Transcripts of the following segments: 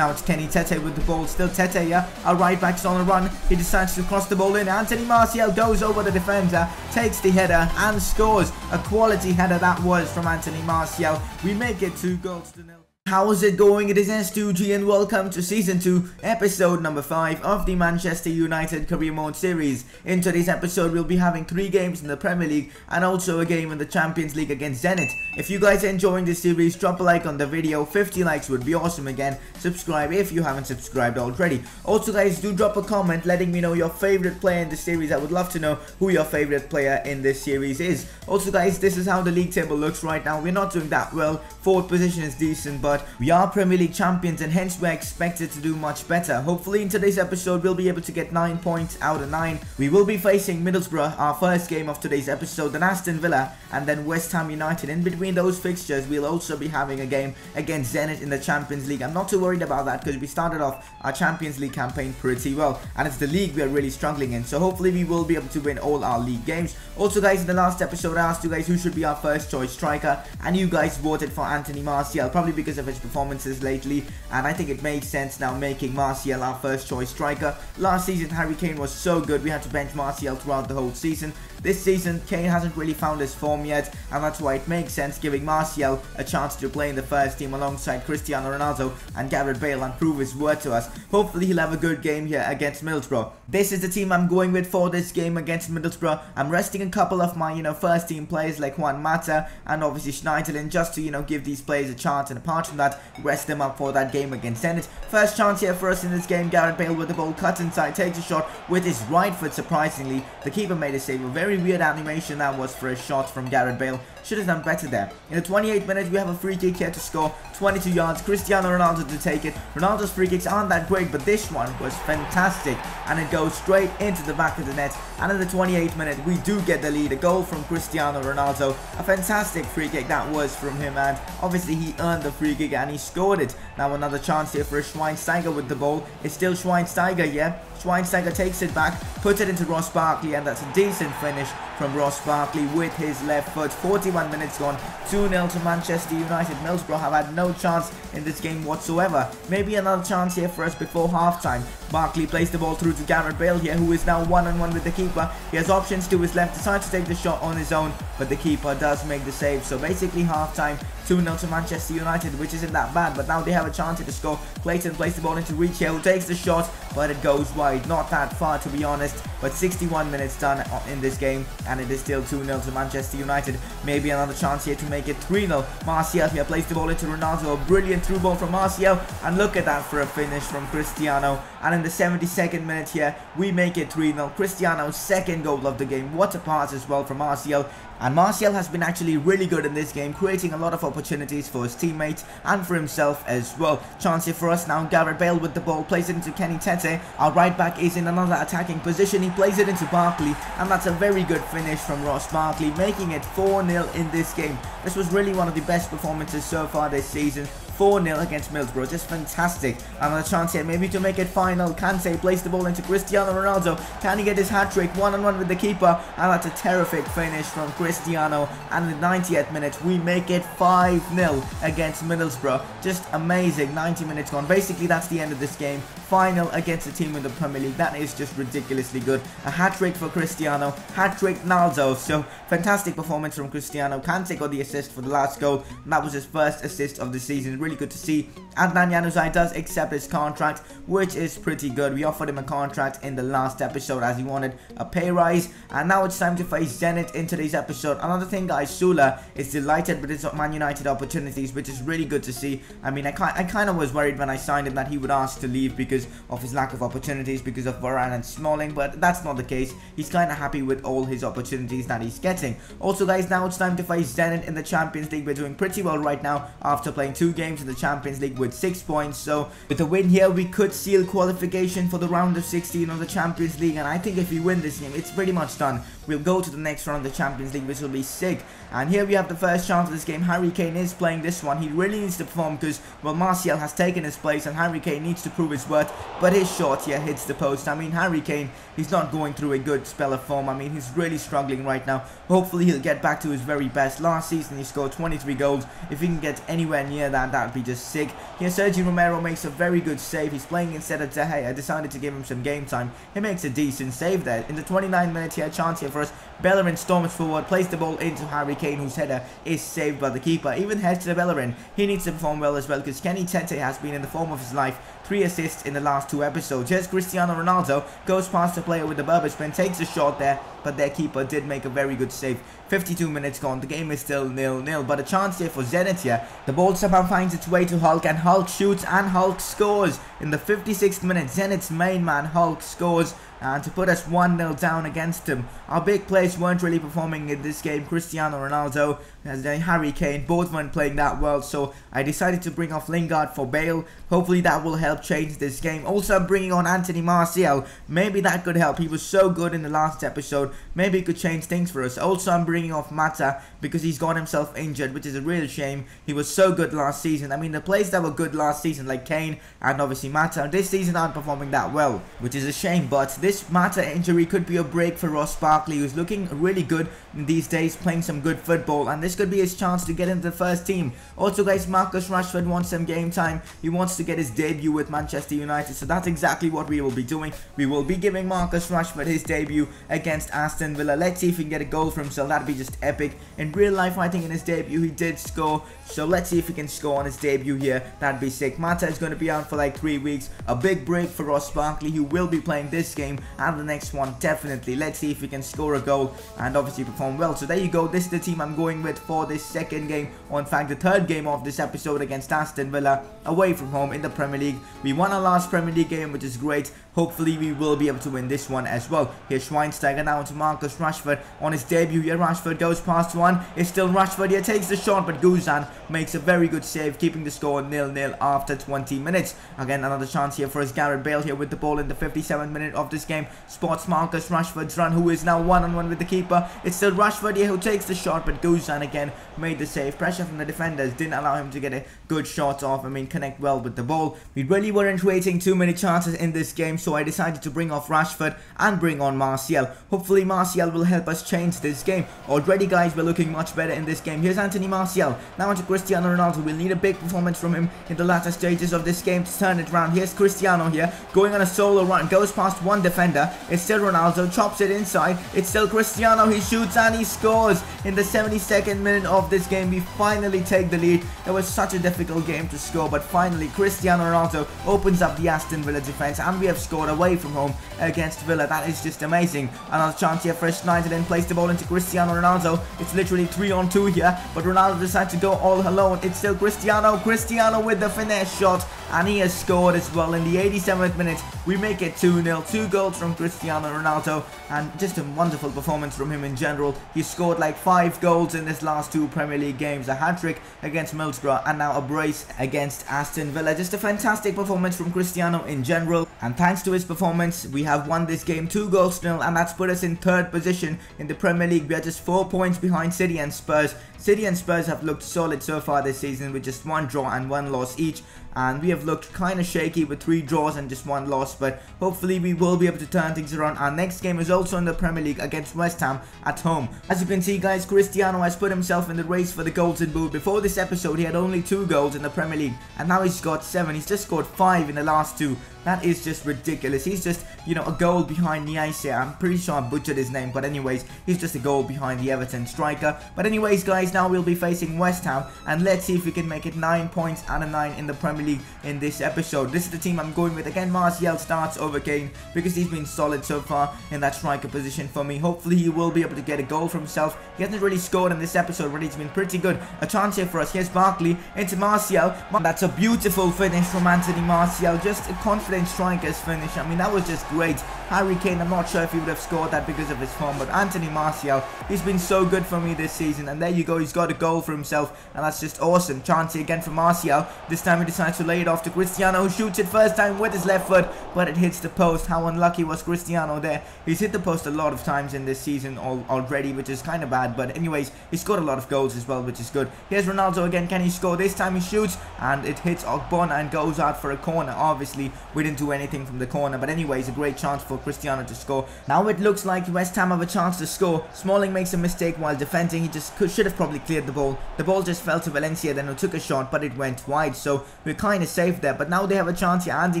Now it's Kenny Tete with the ball. Still Tete, yeah? Our right back's on a run. He decides to cross the ball in. Anthony Martial goes over the defender, takes the header and scores. A quality header that was from Anthony Martial. We make it 2-0. How is it going? It is S2G and welcome to Season 2, Episode number 5 of the Manchester United Career Mode series. In today's episode, we'll be having 3 games in the Premier League and also a game in the Champions League against Zenit. If you guys are enjoying this series, drop a like on the video. 50 likes would be awesome again. Subscribe if you haven't subscribed already. Also guys, do drop a comment letting me know your favourite player in the series. I would love to know who your favourite player in this series is. Also guys, this is how the league table looks right now. We're not doing that well. 4th position is decent, but we are Premier League champions and hence we're expected to do much better. Hopefully in today's episode we'll be able to get 9 points out of 9. We will be facing Middlesbrough, our first game of today's episode, then Aston Villa and then West Ham United. In between those fixtures we'll also be having a game against Zenit in the Champions League. I'm not too worried about that because we started off our Champions League campaign pretty well and it's the league we're really struggling in. So hopefully we will be able to win all our league games. Also guys, in the last episode I asked you guys who should be our first choice striker and you guys voted for Anthony Martial, probably because of his performances lately, and I think it makes sense now making Martial our first choice striker. Last season Harry Kane was so good we had to bench Martial throughout the whole season. This season Kane hasn't really found his form yet and that's why it makes sense giving Martial a chance to play in the first team alongside Cristiano Ronaldo and Gareth Bale and prove his worth to us. Hopefully he'll have a good game here against Middlesbrough. This is the team I'm going with for this game against Middlesbrough. I'm resting a couple of my first team players like Juan Mata and obviously Schneiderlin just to give these players a chance, and apart from that rest them up for that game against Zenit. First chance here for us in this game. Gareth Bale with the ball, cut inside, takes a shot with his right foot. Surprisingly the keeper made a save. A very weird animation that was for a shot from Gareth Bale. Should have done better there. In the 28th minute we have a free kick here to score. 22 yards, Cristiano Ronaldo to take it. Ronaldo's free kicks aren't that great but this one was fantastic and it goes straight into the back of the net. And in the 28th minute we do get the lead. A goal from Cristiano Ronaldo. A fantastic free kick that was from him and obviously he earned the free kick and he scored it. Now another chance here for Schweinsteiger with the ball. It's still Schweinsteiger, yeah? Schweinsteiger takes it back, puts it into Ross Barkley, and that's a decent finish from Ross Barkley with his left foot. 41 minutes gone, 2-0 to Manchester United. Middlesbrough have had no chance in this game whatsoever. Maybe another chance here for us before halftime. Barkley plays the ball through to Gareth Bale here, who is now one-on-one with the keeper. He has options to his left, decides to take the shot on his own, but the keeper does make the save. So basically halftime, 2-0 to Manchester United, which isn't that bad, but now they have a chance here to score. Clayton plays the ball into Reach here, who takes the shot, but it goes wide. Not that far to be honest, but 61 minutes done in this game, and it is still 2-0 to Manchester United. Maybe another chance here to make it 3-0. Martial here plays the ball into Ronaldo. A brilliant through ball from Martial, and look at that for a finish from Cristiano. And in the 72nd minute here, we make it 3-0. Cristiano's second goal of the game. What a pass as well from Martial. And Martial has been actually really good in this game, creating a lot of opportunities for his teammates and for himself as well. Chance here for us now. Gareth Bale with the ball, plays it into Kenny Tete. Our right back is in another attacking position. He plays it into Barkley, and that's a very good finish from Ross Barkley, making it 4-0 in this game. This was really one of the best performances so far this season. 4-0 against Middlesbrough, just fantastic. Another chance here, maybe to make it final. Kante plays the ball into Cristiano Ronaldo. Can he get his hat-trick? One-on-one with the keeper, and that's a terrific finish from Cristiano. And in the 90th minute, we make it 5-0 against Middlesbrough. Just amazing, 90 minutes gone. Basically, that's the end of this game. Final against a team in the Premier League. That is just ridiculously good. A hat-trick for Cristiano, hat-trick Ronaldo. So, fantastic performance from Cristiano. Kante got the assist for the last goal, and that was his first assist of the season. Really good to see. Adnan Januzaj does accept his contract, which is pretty good. We offered him a contract in the last episode as he wanted a pay rise, and now it's time to face Zenit in today's episode. Another thing guys, Sula is delighted with his Man United opportunities, which is really good to see. I mean, I kind of was worried when I signed him that he would ask to leave because of his lack of opportunities, because of Varane and Smalling, but that's not the case. He's kind of happy with all his opportunities that he's getting. Also guys, now it's time to face Zenit in the Champions League. We're doing pretty well right now after playing 2 games in the Champions League with 6 points. So with a win here, we could seal qualification for the round of 16 of the Champions League, and I think if we win this game, it's pretty much done. we'll go to the next round of the Champions League, which will be sick. And here we have the first chance of this game. Harry Kane is playing this one. He really needs to perform because, well, Martial has taken his place and Harry Kane needs to prove his worth. But his shot here hits the post. I mean, Harry Kane, he's not going through a good spell of form. I mean, he's really struggling right now. Hopefully, he'll get back to his very best. Last season, he scored 23 goals. If he can get anywhere near that, that'd be just sick. Here, Sergio Romero makes a very good save. He's playing instead of De Gea. I decided to give him some game time. He makes a decent save there. In the 29th minute, here, a chance here for us. Bellerin storms forward, plays the ball into Harry Kane, whose header is saved by the keeper. Even heads to Bellerin. He needs to perform well as well, because Kenny Tete has been in the form of his life. 3 assists in the last 2 episodes. Here's Cristiano Ronaldo, goes past the player with the rubber spin, takes a shot there, but their keeper did make a very good save. 52 minutes gone, the game is still 0-0, but a chance here for Zenit here. The ball somehow finds its way to Hulk, and Hulk shoots, and Hulk scores. In the 56th minute, Zenit's main man, Hulk, scores, and to put us 1-0 down against him. Our big players weren't really performing in this game. Cristiano Ronaldo and Harry Kane both weren't playing that well, so I decided to bring off Lingard for Bale. Hopefully that will help change this game. Also, I'm bringing on Anthony Martial. Maybe that could help. He was so good in the last episode. Maybe it could change things for us. Also, I'm bringing off Mata because he's got himself injured, which is a real shame. He was so good last season. I mean, the players that were good last season, like Kane and obviously Mata, this season aren't performing that well, which is a shame. But this Mata injury could be a break for Ross Barkley, who's looking really good these days, playing some good football, and this could be his chance to get into the first team. Also, guys, Marcus Rashford wants some game time. He wants to get his debut with Manchester United, so that's exactly what we will be doing. We will be giving Marcus Rashford his debut against Aston Villa. Let's see if he can get a goal for himself. That'd be just epic. In real life, I think in his debut, he did score, so let's see if he can score on his debut here. That'd be sick. Mata is going to be out for like 3 weeks. A big break for Ross Barkley, who will be playing this game and the next one definitely. Let's see if we can score a goal and obviously perform well. So there you go, this is the team I'm going with for this second game, or in fact the third game of this episode, against Aston Villa away from home in the Premier League. We won our last Premier League game, which is great. Hopefully we will be able to win this one as well. Here's Schweinsteiger now to Marcus Rashford on his debut. Here Rashford goes past one, it's still Rashford here, takes the shot, but Guzan makes a very good save, keeping the score 0-0 after 20 minutes. Again, another chance here for us. Gareth Bale here with the ball in the 57th minute of this game, spots Marcus Rashford's run, who is now one-on-one with the keeper. It's still Rashford here who takes the shot, but Guzan again made the save. Pressure from the defenders didn't allow him to get a good shot off, I mean connect well with the ball. We really weren't creating too many chances in this game, so I decided to bring off Rashford and bring on Martial. Hopefully Martial will help us change this game. Already, guys, we're looking much better in this game. Here's Anthony Martial, now onto Cristiano Ronaldo. We'll need a big performance from him in the latter stages of this game to turn it around. Here's Cristiano here, going on a solo run, goes past one defender, it's still Ronaldo, chops it inside, it's still Cristiano, he shoots and he scores. In the 72nd minute of this game, we finally take the lead. It was such a difficult game to score, but finally Cristiano Ronaldo opens up the Aston Villa defense, and we have scored away from home against Villa. That is just amazing. Another chance here for Schneiderlin, plays the ball into Cristiano Ronaldo. It's literally 3-on-2 here, but Ronaldo decides to go all alone. It's still Cristiano, Cristiano with the finesse shot, and he has scored as well. In the 87th minute, we make it 2-0, 2 goals from Cristiano Ronaldo, and just a wonderful performance from him in general. He scored like 5 goals in his last 2 Premier League games, a hat-trick against Middlesbrough and now a brace against Aston Villa. Just a fantastic performance from Cristiano in general, and thanks to his performance, we have won this game 2-0, and that's put us in 3rd position in the Premier League. We are just 4 points behind City and Spurs. City and Spurs have looked solid so far this season with just 1 draw and 1 loss each, and we have looked kind of shaky with 3 draws and just 1 loss, but hopefully we will be able to turn things around. Our next game is also in the Premier League against West Ham at home. As you can see, guys, Cristiano has put himself in the race for the Golden Boot. Before this episode, he had only 2 goals in the Premier League, and now he's got 7. He's just scored 5 in the last 2. That is just ridiculous. He's just, you know, a goal behind Niasse. I'm pretty sure I butchered his name, but anyways, he's just a goal behind the Everton striker. But anyways, guys, now we'll be facing West Ham, and let's see if we can make it 9 points out of 9 in the Premier League in this episode. This is the team I'm going with. Again, Martial starts over Kane because he's been solid so far in that striker position for me. Hopefully, he will be able to get a goal for himself. He hasn't really scored in this episode, but he's been pretty good. A chance here for us. Here's Barkley into Martial. That's a beautiful finish from Anthony Martial. Just a confident striker's finish. I mean, that was just great. Harry Kane, I'm not sure if he would have scored that because of his form, but Anthony Martial, he's been so good for me this season. And there you go, he's got a goal for himself, and that's just awesome. Chance again for Martial. This time he decides to lay it off off to Cristiano, who shoots it first time with his left foot, but it hits the post. How unlucky was Cristiano there? He's hit the post a lot of times in this season already, which is kind of bad, but anyways, he scored a lot of goals as well, which is good. Here's Ronaldo again. Can he score? This time he shoots, and it hits Ogbonna and goes out for a corner. Obviously, we didn't do anything from the corner, but anyways, a great chance for Cristiano to score. Now it looks like West Ham have a chance to score. Smalling makes a mistake while defending. He just should have probably cleared the ball. The ball just fell to Valencia, then who took a shot, but it went wide, so we're kind of safe there. But now they have a chance here. Andy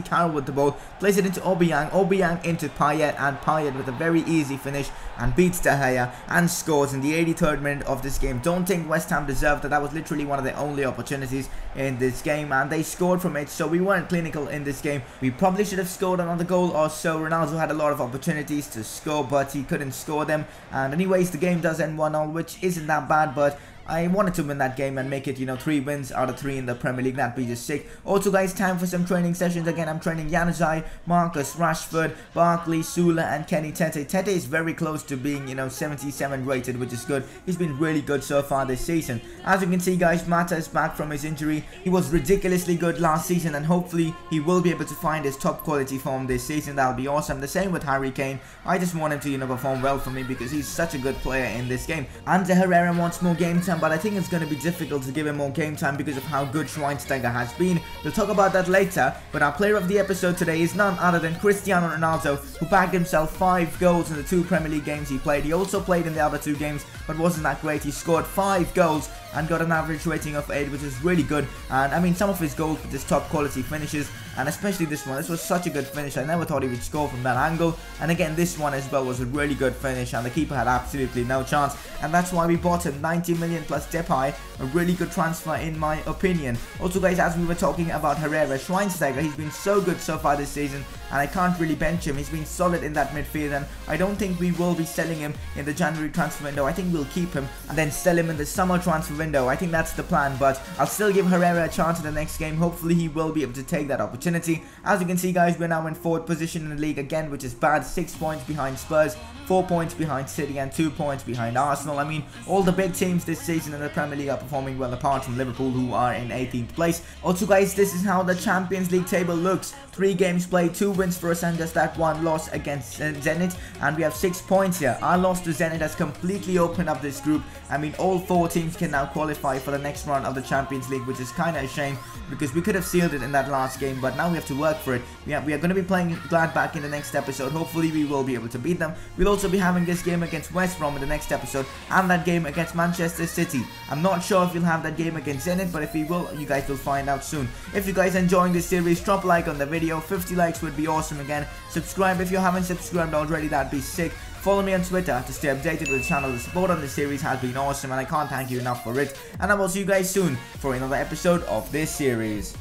Carroll with the ball, plays it into Obiang, Obiang into Payet, and Payet with a very easy finish and beats De Gea and scores in the 83rd minute of this game. Don't think West Ham deserved that. That was literally one of their only opportunities in this game, and they scored from it, so we weren't clinical in this game. We probably should have scored another goal or so. Ronaldo had a lot of opportunities to score, but he couldn't score them. And anyways, the game does end 1-0, which isn't that bad, but I wanted to win that game and make it, you know, 3 wins out of 3 in the Premier League. That'd be just sick. Also, guys, time for some training sessions. Again, I'm training Januzaj, Marcus Rashford, Barkley, Sula, and Kenny Tete. Tete is very close to being, you know, 77 rated, which is good. He's been really good so far this season. As you can see, guys, Mata is back from his injury. He was ridiculously good last season, and hopefully he will be able to find his top quality form this season. That'll be awesome. The same with Harry Kane. I just want him to, you know, perform well for me because he's such a good player in this game. Ander Herrera wants more game time, but I think it's going to be difficult to give him more game time because of how good Schweinsteiger has been. We'll talk about that later, but our player of the episode today is none other than Cristiano Ronaldo, who bagged himself 5 goals in the 2 Premier League games he played. He also played in the other 2 games, but wasn't that great. He scored 5 goals and got an average rating of 8, which is really good. And I mean, some of his goals with his top quality finishes, and especially this one. This was such a good finish. I never thought he would score from that angle. And again, this one as well was a really good finish, and the keeper had absolutely no chance. And that's why we bought him, 90 million plus Depay. A really good transfer in my opinion. Also, guys, as we were talking about Herrera, Schweinsteiger, he's been so good so far this season, and I can't really bench him. He's been solid in that midfield, and I don't think we will be selling him in the January transfer window. I think we'll keep him and then sell him in the summer transfer window. I think that's the plan, but I'll still give Herrera a chance in the next game. Hopefully he will be able to take that opportunity. As you can see, guys, we're now in 4th position in the league again, which is bad. 6 points behind Spurs, 4 points behind City, and 2 points behind Arsenal. I mean, all the big teams this season in the Premier League are performing well, apart from Liverpool, who are in 18th place. Also, guys, this is how the Champions League table looks. 3 games played, 2 wins for us, and just that 1 loss against Zenit, and we have 6 points here. Our loss to Zenit has completely opened up this group. I mean, all 4 teams can now qualify for the next round of the Champions League, which is kind of a shame because we could have sealed it in that last game, but now we have to work for it. We are going to be playing Gladbach in the next episode. Hopefully we will be able to beat them. We'll also be having this game against West Brom in the next episode, and that game against Manchester City. I'm not sure if we'll have that game against Zenit, but if we will, you guys will find out soon. If you guys are enjoying this series, drop a like on the video. 50 likes would be awesome again. Subscribe if you haven't subscribed already, that'd be sick. Follow me on Twitter to stay updated with the channel. The support on this series has been awesome, and I can't thank you enough for it. And I will see you guys soon for another episode of this series.